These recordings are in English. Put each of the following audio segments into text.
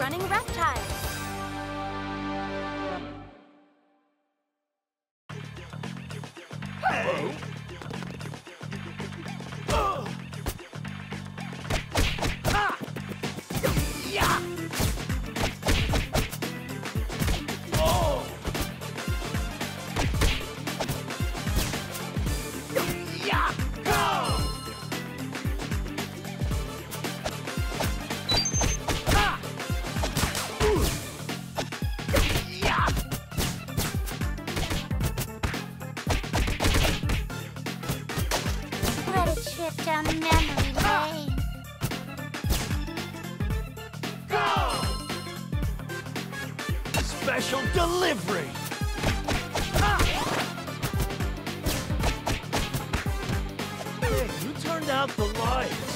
running reptiles. Down memory lane. Go! Special delivery. Hey, you turned out the lights.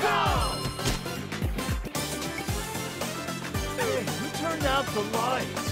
Go! Hey, you turned out the lights.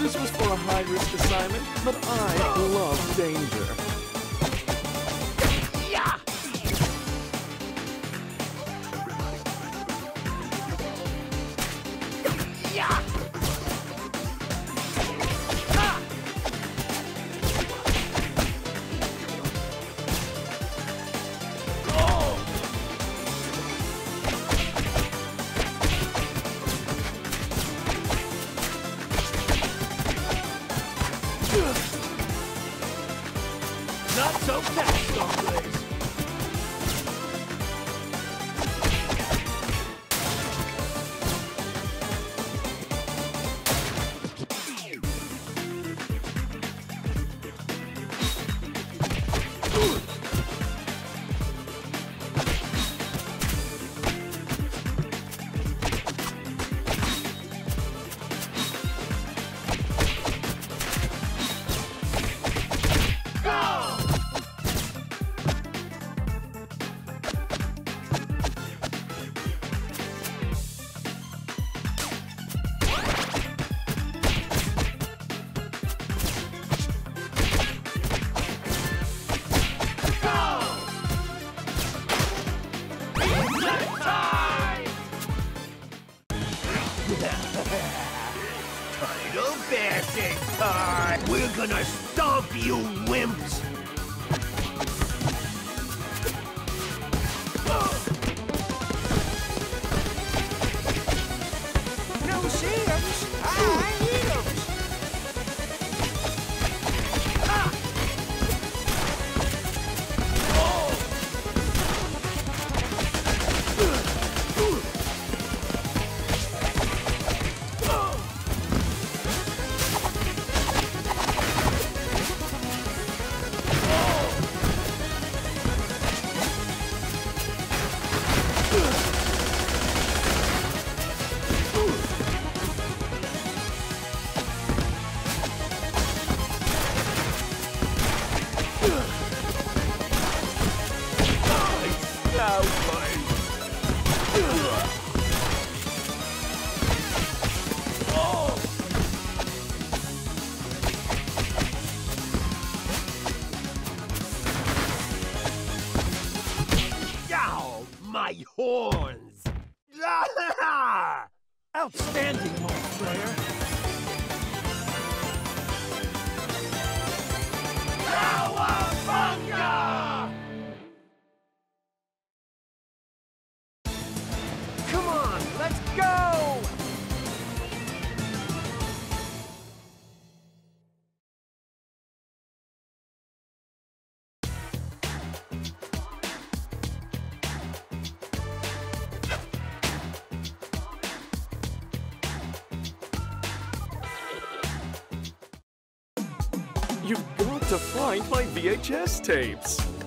This was for a high-risk assignment, but I love danger. Idle bashing time! We're gonna stomp you wimps! No shields! I heals! Ah. Oh. My horns! Outstanding, my player! Cowabunga! Come on, let's go! You've got to find my VHS tapes!